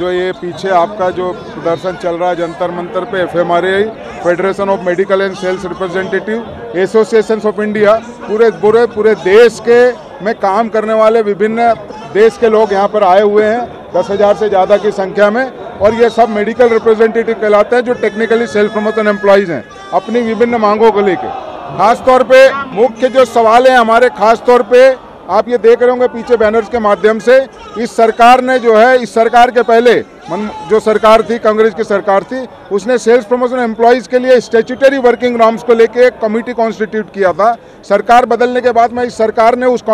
जो ये पीछे आपका जो प्रदर्शन चल रहा है जंतर मंतर पे, FMRI federation of medical and sales representative associations of India, पूरे देश के में काम करने वाले विभिन्न देश के लोग यहाँ पर आए हुए हैं 10,000 से ज़्यादा की संख्या में। और ये सब मेडिकल रिप्रेजेंटेटिव कहलाते हैं जो टेक्निकली सेल्फ प्रमोशन एम्प्लॉयज़ हैं, अपनी विभिन्न मांगों को लेके। खासतौर पे मुख्य जो सवाल हैं हमारे, खासतौर पे आप ये देख रहे होंगे पीछे बैनर्स के माध्यम से, इस सरकार ने जो है, इस सरकार के पहले जो सरकार थी, कांग्रेस की सरकार थी, उसने सेल्स प्रमोशन एम्प्लॉयज़ के लिए स्टैट्यूटरी वर्किंग नॉर्म्स को लेके एक कमेटी कॉन्स्टिट्यूट किया था। सरकार बदलने के बाद में इस सरकार ने उस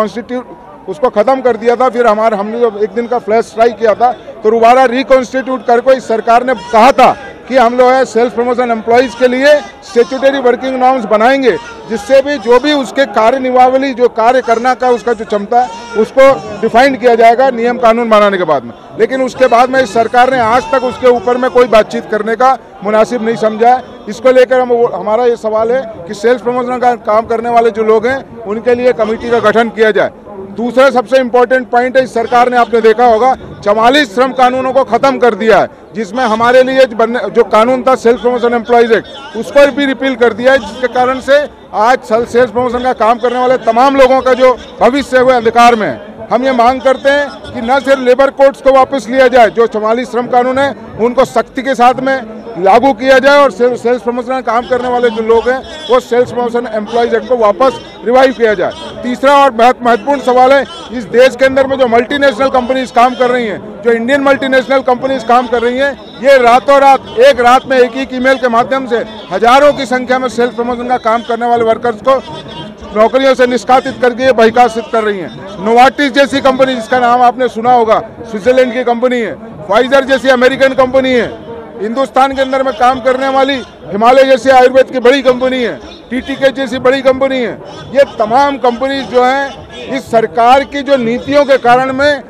उसको ख़त्म कर दिया था। फिर हमने जब एक दिन का फ्लैश स्ट्राइक किया था तो दोबारा रिकॉन्स्टिट्यूट करके इस सरकार ने कहा था कि हम लोग सेल्फ प्रमोशन एम्प्लॉयज़ के लिए स्टैट्यूटरी वर्किंग नॉर्म्स बनाएंगे, जिससे भी जो भी उसके कार्यनिवावली जो कार्य करना का उसका जो क्षमता है उसको डिफाइन किया जाएगा नियम कानून बनाने के बाद में। लेकिन उसके बाद में इस सरकार ने आज तक उसके ऊपर में कोई बातचीत करने का मुनासिब नहीं समझा है। इसको लेकर हमारा ये सवाल है कि सेल्फ प्रमोशन का काम करने वाले जो लोग हैं उनके लिए कमेटी का गठन किया जाए। दूसरा सबसे इम्पोर्टेंट पॉइंट है, इस सरकार ने आपने देखा होगा 44 श्रम कानूनों को खत्म कर दिया है, जिसमें हमारे लिए जो कानून था सेल्फ प्रमोशन एम्प्लॉयज एक्ट, उसको भी रिपील कर दिया है, जिसके कारण से आज सेल्फ प्रमोशन का काम करने वाले तमाम लोगों का जो भविष्य है वो अंधकार में है। हम ये मांग करते हैं कि न सिर्फ लेबर कोड्स को वापस लिया जाए, जो 44 श्रम कानून है उनको सख्ती के साथ में लागू किया जाए, और सेल्फ प्रमोशन का काम करने वाले जो लोग हैं वो सेल्फ प्रमोशन एम्प्लॉयज एक्ट को वापस रिवाइव किया जाए। तीसरा और बहुत महत्वपूर्ण सवाल है, इस देश के अंदर में जो मल्टीनेशनल कंपनीज काम कर रही हैं, जो इंडियन मल्टीनेशनल कंपनीज काम कर रही हैं, ये रातों रात एक रात में एक ईमेल के माध्यम से हजारों की संख्या में सेल्फ प्रमोशन का काम करने वाले वर्कर्स को नौकरियों से निष्कासित करके बहिष्कारित कर रही हैं। नोवार्टिस जैसी कंपनी, जिसका नाम आपने सुना होगा, स्विट्जरलैंड की कंपनी है, फाइजर जैसी अमेरिकन कंपनी है, हिंदुस्तान के अंदर में काम करने वाली हिमालय जैसी आयुर्वेद की बड़ी कंपनी है, टीटीके जैसी बड़ी कंपनी है, ये तमाम कंपनीज जो हैं इस सरकार की जो नीतियों के कारण में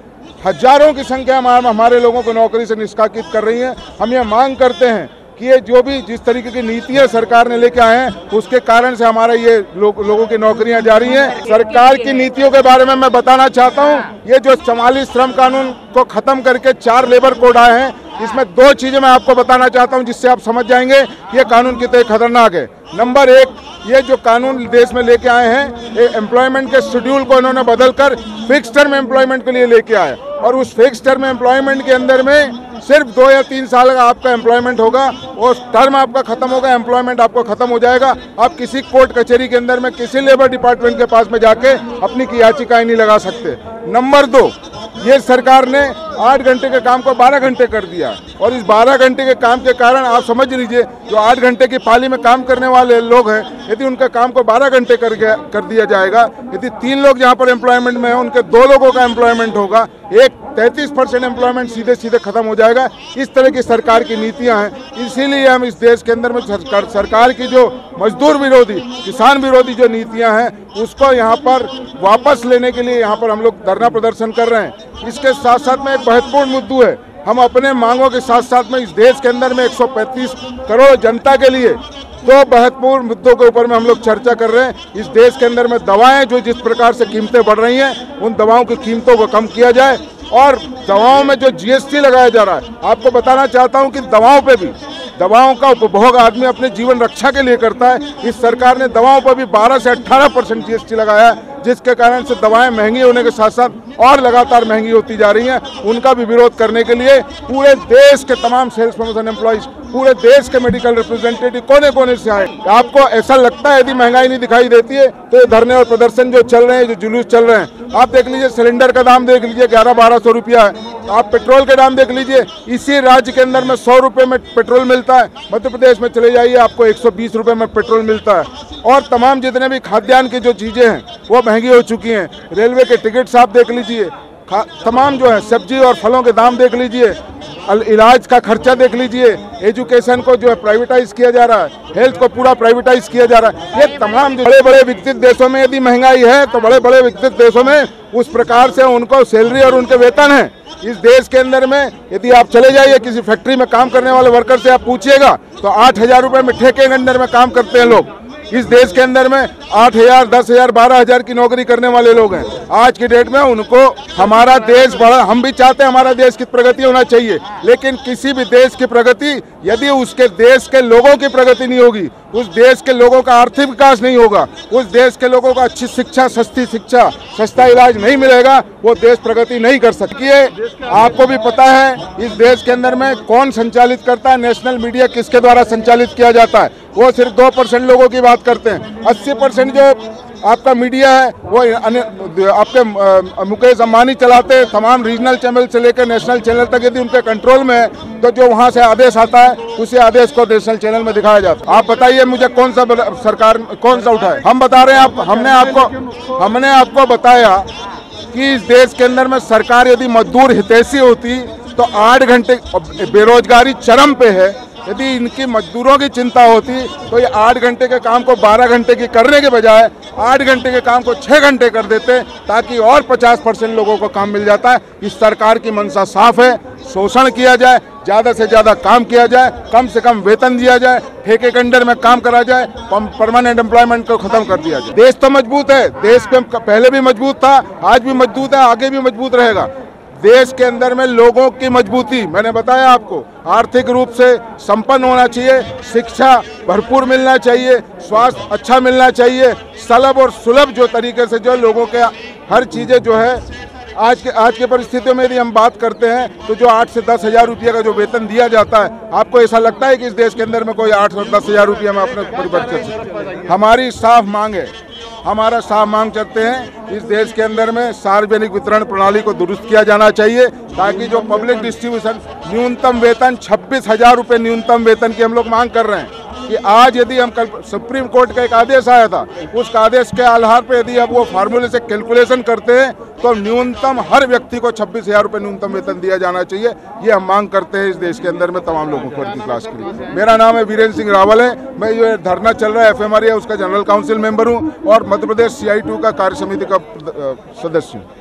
हजारों की संख्या में हमारे लोगों को नौकरी से निष्कासित कर रही हैं। हम ये मांग करते हैं कि ये जो भी जिस तरीके की नीतियां सरकार ने लेके आए हैं उसके कारण से हमारा ये लोगों की नौकरियां जा रही हैं। सरकार की नीतियों के बारे में मैं बताना चाहता हूं, ये जो 44 श्रम कानून को खत्म करके 4 लेबर कोड आए हैं, इसमें 2 चीज़ें मैं आपको बताना चाहता हूं जिससे आप समझ जाएंगे ये कानून कितने खतरनाक है। नंबर 1, ये जो कानून देश में लेके आए हैं, ये एम्प्लॉयमेंट के शेड्यूल को इन्होंने बदलकर फिक्स टर्म एम्प्लॉयमेंट के लिए लेके आए, और उस फिक्स टर्म एम्प्लॉयमेंट के अंदर में सिर्फ 2 या 3 साल का आपका एम्प्लॉयमेंट होगा, और टर्म आपका खत्म होगा, एम्प्लॉयमेंट आपको खत्म हो जाएगा। आप किसी कोर्ट कचहरी के अंदर में, किसी लेबर डिपार्टमेंट के पास में जाके अपनी याचिकाएं नहीं लगा सकते। नंबर 2, ये सरकार ने 8 घंटे के काम को 12 घंटे कर दिया, और इस 12 घंटे के काम के कारण आप समझ लीजिए जो 8 घंटे की पाली में काम करने वाले लोग हैं, यदि उनका काम को 12 घंटे कर दिया जाएगा, यदि 3 लोग यहाँ पर एम्प्लॉयमेंट में हैं उनके 2 लोगों का एम्प्लॉयमेंट होगा, एक 33% एम्प्लॉयमेंट सीधे सीधे खत्म हो जाएगा। इस तरह की सरकार की नीतियाँ हैं, इसीलिए हम इस देश के अंदर में सरकार की जो मजदूर विरोधी, किसान विरोधी जो नीतियाँ हैं उसको यहाँ पर वापस लेने के लिए यहाँ पर हम लोग धरना प्रदर्शन कर रहे हैं। इसके साथ साथ में महत्वपूर्ण मुद्दों है, हम अपने मांगों के साथ साथ में इस देश के अंदर में 135 करोड़ जनता के लिए 2 महत्वपूर्ण मुद्दों के ऊपर में हम लोग चर्चा कर रहे हैं। इस देश के अंदर में दवाएं जो जिस प्रकार से कीमतें बढ़ रही हैं, उन दवाओं की कीमतों को कम किया जाए, और दवाओं में जो GST लगाया जा रहा है, आपको बताना चाहता हूँ कि दवाओं पर भी, दवाओं का उपभोग आदमी अपने जीवन रक्षा के लिए करता है, इस सरकार ने दवाओं पर भी 12 से 18% GST लगाया है, जिसके कारण से दवाएं महंगी होने के साथ साथ और लगातार महंगी होती जा रही हैं। उनका भी विरोध करने के लिए पूरे देश के तमाम सेल्स प्रमोशन एम्प्लॉयज, पूरे देश के मेडिकल रिप्रेजेंटेटिव कोने कोने से आए। आपको ऐसा लगता है यदि महंगाई नहीं दिखाई देती है तो ये धरने और प्रदर्शन जो चल रहे हैं, जो जुलूस चल रहे हैं, आप देख लीजिए, सिलेंडर का दाम देख लीजिए 1100-1200 रुपया है, आप पेट्रोल के दाम देख लीजिए, इसी राज्य के अंदर में 100 रुपये में पेट्रोल मिलता है, मध्य प्रदेश में चले जाइए आपको 120 रुपये में पेट्रोल मिलता है, और तमाम जितने भी खाद्यान्न की जो चीज़ें हैं वो महंगी हो चुकी हैं। रेलवे के टिकट्स आप देख लीजिए, तमाम जो है सब्जी और फलों के दाम देख लीजिए, इलाज का खर्चा देख लीजिए, एजुकेशन को जो है प्राइवेटाइज किया जा रहा है, हेल्थ को पूरा प्राइवेटाइज किया जा रहा है। ये तमाम बड़े बड़े विकसित देशों में यदि महंगाई है तो बड़े बड़े विकसित देशों में उस प्रकार से उनको सैलरी और उनके वेतन है। इस देश के अंदर में यदि आप चले जाइए किसी फैक्ट्री में काम करने वाले वर्कर से आप पूछिएगा तो 8,000 रुपये में ठेके के अंदर में काम करते हैं लोग, इस देश के अंदर में 8,000, 10,000, 12,000 की नौकरी करने वाले लोग हैं आज की डेट में। उनको हमारा देश बड़ा, हम भी चाहते हैं हमारा देश की प्रगति होना चाहिए, लेकिन किसी भी देश की प्रगति यदि उसके देश के लोगों की प्रगति नहीं होगी, उस देश के लोगों का आर्थिक विकास नहीं होगा, उस देश के लोगों को अच्छी शिक्षा, सस्ती शिक्षा, सस्ता इलाज नहीं मिलेगा, वो देश प्रगति नहीं कर सकती है। आपको भी पता है इस देश के अंदर में कौन संचालित करता है, नेशनल मीडिया किसके द्वारा संचालित किया जाता है। वो सिर्फ 2% लोगों की बात करते हैं, 80% जो आपका मीडिया है वो आपके मुकेश अंबानी चलाते हैं। तमाम रीजनल चैनल से लेकर नेशनल चैनल तक यदि उनके कंट्रोल में है तो जो वहाँ से आदेश आता है उसी आदेश को नेशनल चैनल में दिखाया जाता है। आप बताइए मुझे कौन सा सरकार कौन सा उठाए, हम बता रहे हैं आप, हमने आपको बताया कि इस देश के अंदर में सरकार यदि मजदूर हितैषी होती तो 8 घंटे, बेरोजगारी चरम पे है, यदि इनकी मजदूरों की चिंता होती तो ये 8 घंटे के काम को 12 घंटे की करने के बजाय 8 घंटे के काम को 6 घंटे कर देते, ताकि और 50% लोगों को काम मिल जाता है। इस सरकार की मंशा साफ है, शोषण किया जाए, ज़्यादा से ज़्यादा काम किया जाए, कम से कम वेतन दिया जाए, ठेके के अंडर में काम करा जाए, परमानेंट एम्प्लॉयमेंट को खत्म कर दिया जाए। देश तो मजबूत है, देश में पहले भी मजबूत था, आज भी मजबूत है, आगे भी मजबूत रहेगा। देश के अंदर में लोगों की मजबूती मैंने बताया आपको, आर्थिक रूप से संपन्न होना चाहिए, शिक्षा भरपूर मिलना चाहिए, स्वास्थ्य अच्छा मिलना चाहिए, सलभ और सुलभ जो तरीके से जो लोगों के हर चीज़ें जो है। आज के परिस्थितियों में यदि हम बात करते हैं तो जो 8 से 10 हज़ार रुपये का जो वेतन दिया जाता है, आपको ऐसा लगता है कि इस देश के अंदर में कोई 8 से 10 हज़ार रुपये में अपने परिवर्तित। हमारी साफ मांग है, हमारा साफ मांग करते हैं इस देश के अंदर में सार्वजनिक वितरण प्रणाली को दुरुस्त किया जाना चाहिए, ताकि जो पब्लिक डिस्ट्रीब्यूशन न्यूनतम वेतन 26,000 रुपये न्यूनतम वेतन की हम लोग मांग कर रहे हैं कि आज यदि हम, कल सुप्रीम कोर्ट का एक आदेश आया था, उस आदेश के आधार पर यदि आप वो फार्मूले से कैलकुलेशन करते हैं तो न्यूनतम हर व्यक्ति को 26,000 रुपये न्यूनतम वेतन दिया जाना चाहिए। ये हम मांग करते हैं इस देश के अंदर में तमाम लोगों को, वर्किंग क्लास के लिए। मेरा नाम है वीरेंद्र सिंह रावल है, मैं ये धरना चल रहा है FMRAI उसका जनरल काउंसिल मेंबर हूँ और मध्य प्रदेश CI2 का कार्य समिति का सदस्य हूँ।